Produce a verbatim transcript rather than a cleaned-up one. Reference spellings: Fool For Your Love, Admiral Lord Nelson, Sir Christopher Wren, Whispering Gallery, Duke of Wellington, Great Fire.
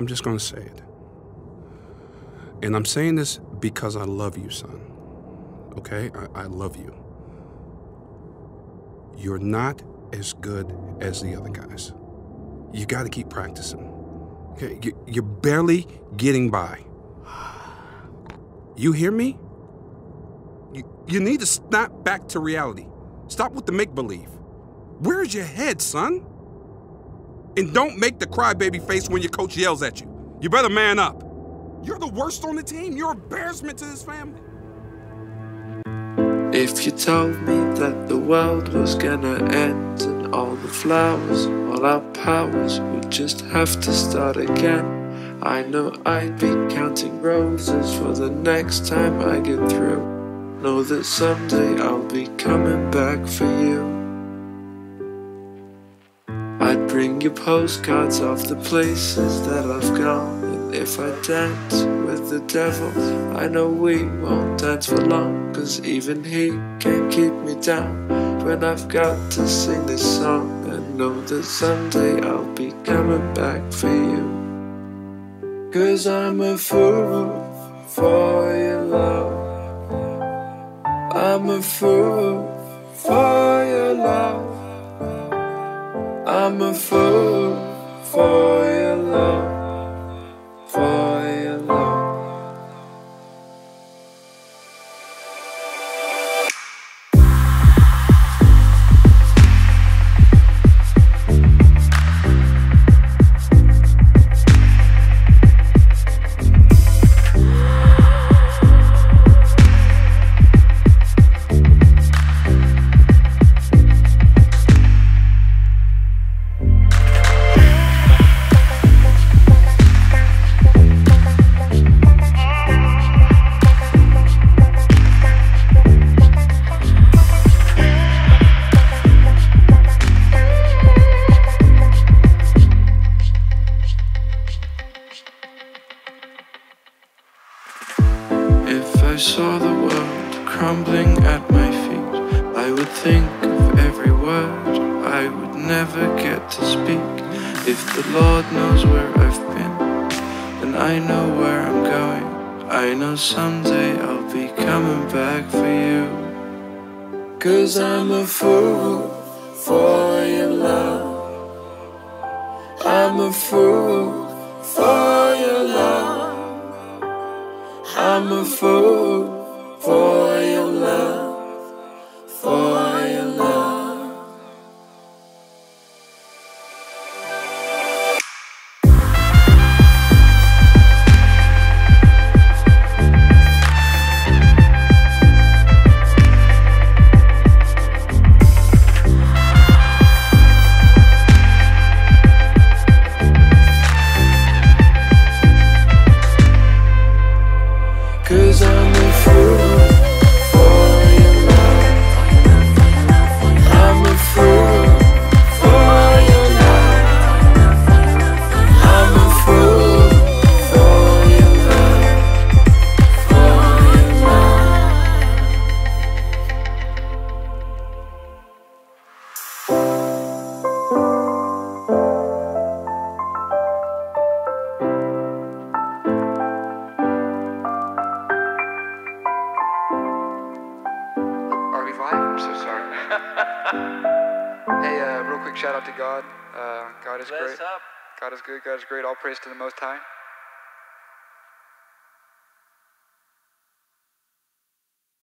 I'm just gonna say it. And I'm saying this because I love you, son. Okay? I, I love you. You're not as good as the other guys. You gotta keep practicing. Okay? You're barely getting by. You hear me? You, you need to snap back to reality. Stop with the make-believe. Where's your head, son? And don't make the crybaby face when your coach yells at you. You better man up. You're the worst on the team. You're an embarrassment to this family. If you told me that the world was gonna end and all the flowers, all our powers, we'd just have to start again, I know I'd be counting roses for the next time I get through. Know that someday I'll be coming back for you. I'd bring you postcards of the places that I've gone, and if I dance with the devil, I know we won't dance for long, 'cause even he can't keep me down when I've got to sing this song. And know that someday I'll be coming back for you, 'cause I'm a fool for your love. I'm a fool for your love. I'm a fool for your love, for your love. If I saw the world crumbling at my feet, I would think of every word I would never get to speak. If the Lord knows where I've been, then I know where I'm going. I know someday I'll be coming back for you, 'cause I'm a fool for your love. I'm a fool for your love. I'm a fool for your love, for your love. I'm so sorry. Hey, uh, real quick shout out to God. Uh, God is great. God is good. God is great. All praise to the Most High.